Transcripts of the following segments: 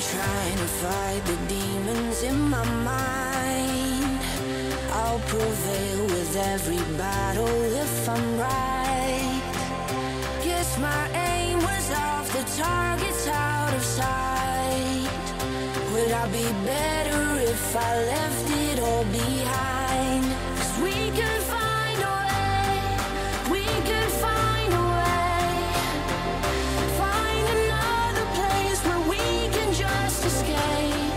I'm trying to fight the demons in my mind. I'll prevail with every battle if I'm right. Guess my aim was off, the target's out of sight. Would I be better if I left it all behind? 'Cause we could find a way, we could find a way. Find another place where we can just escape.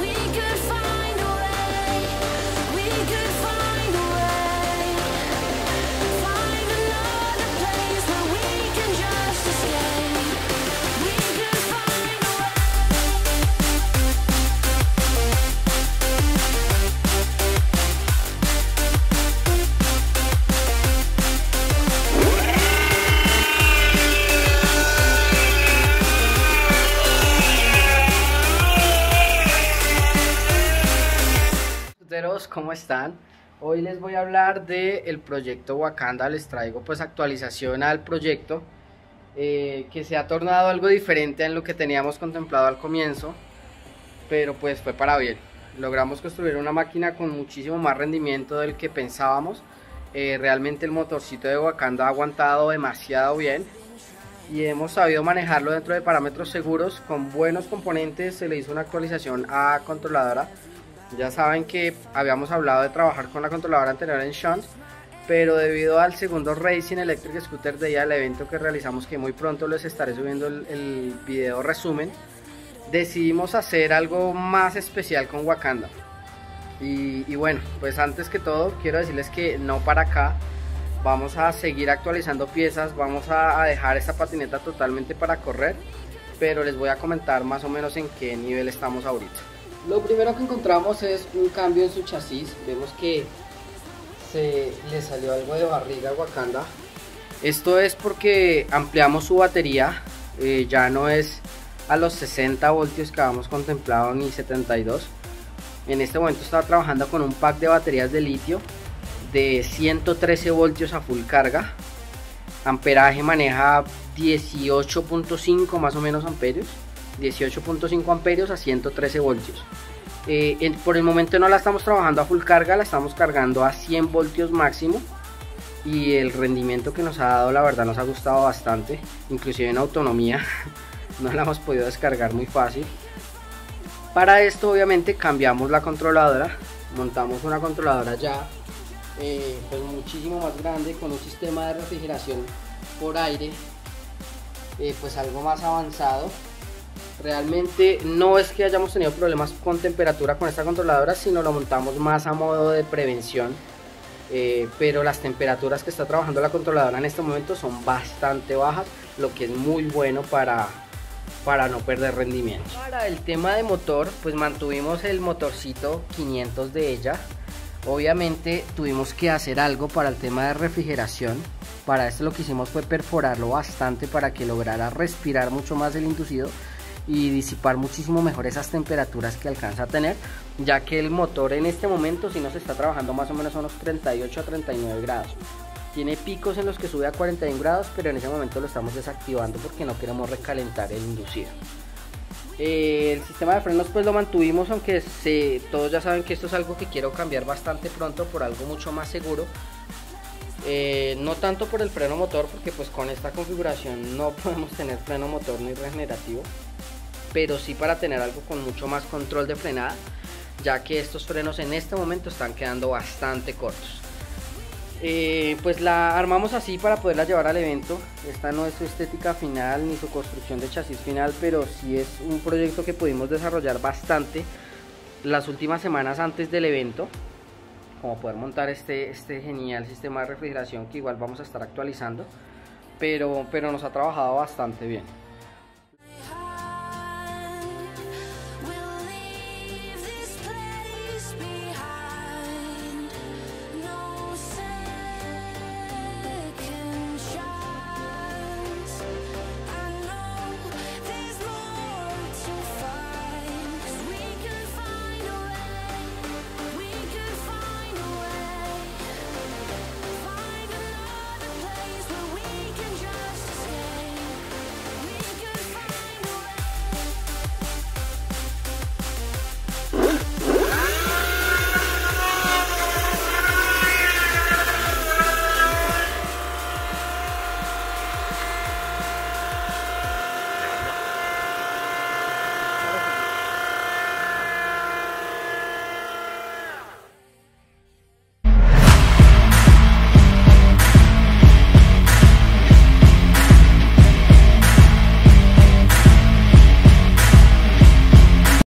We could find a way, we could find a way. Find another place where we can just escape. We could find a way. ¿Cómo están? Hoy les voy a hablar del proyecto Wakanda. Les traigo pues actualización al proyecto que se ha tornado algo diferente en lo que teníamos contemplado al comienzo, pero pues fue para bien. Logramos construir una máquina con muchísimo más rendimiento del que pensábamos. Realmente el motorcito de Wakanda ha aguantado demasiado bien y hemos sabido manejarlo dentro de parámetros seguros con buenos componentes. Se le hizo una actualización a controladora. Ya saben que habíamos hablado de trabajar con la controladora anterior en Shunt, pero debido al segundo Racing Electric Scooter Day, al evento que realizamos, que muy pronto les estaré subiendo el video resumen, decidimos hacer algo más especial con Wakanda. Y bueno, pues antes que todo quiero decirles que no para acá. Vamos a seguir actualizando piezas, vamos a dejar esta patineta totalmente para correr, pero les voy a comentar más o menos en qué nivel estamos ahorita. Lo primero que encontramos es un cambio en su chasis. Vemos que se le salió algo de barriga a Wakanda. Esto es porque ampliamos su batería, ya no es a los 60 voltios que habíamos contemplado ni 72. En este momento está trabajando con un pack de baterías de litio de 113 voltios a full carga. Amperaje maneja 18.5 más o menos amperios. 18.5 amperios a 113 voltios. Por el momento no la estamos trabajando a full carga, la estamos cargando a 100 voltios máximo, y el rendimiento que nos ha dado la verdad nos ha gustado bastante, inclusive en autonomía. No la hemos podido descargar muy fácil. Para esto obviamente cambiamos la controladora, montamos una controladora ya pues muchísimo más grande, con un sistema de refrigeración por aire pues algo más avanzado. Realmente no es que hayamos tenido problemas con temperatura con esta controladora, sino lo montamos más a modo de prevención, pero las temperaturas que está trabajando la controladora en este momento son bastante bajas, lo que es muy bueno para no perder rendimiento. Para el tema de motor, pues mantuvimos el motorcito 500 de ella. Obviamente tuvimos que hacer algo para el tema de refrigeración. Para esto lo que hicimos fue perforarlo bastante para que lograra respirar mucho más el inducido y disipar muchísimo mejor esas temperaturas que alcanza a tener, ya que el motor en este momento sí nos está trabajando más o menos a unos 38 a 39 grados. Tiene picos en los que sube a 41 grados, pero en ese momento lo estamos desactivando porque no queremos recalentar el inducido. El sistema de frenos pues lo mantuvimos, aunque todos ya saben que esto es algo que quiero cambiar bastante pronto por algo mucho más seguro. No tanto por el freno motor, porque pues con esta configuración no podemos tener freno motor ni regenerativo, pero sí para tener algo con mucho más control de frenada, ya que estos frenos en este momento están quedando bastante cortos. Pues la armamos así para poderla llevar al evento. Esta no es su estética final ni su construcción de chasis final, pero sí es un proyecto que pudimos desarrollar bastante las últimas semanas antes del evento, como poder montar este genial sistema de refrigeración que igual vamos a estar actualizando, pero nos ha trabajado bastante bien.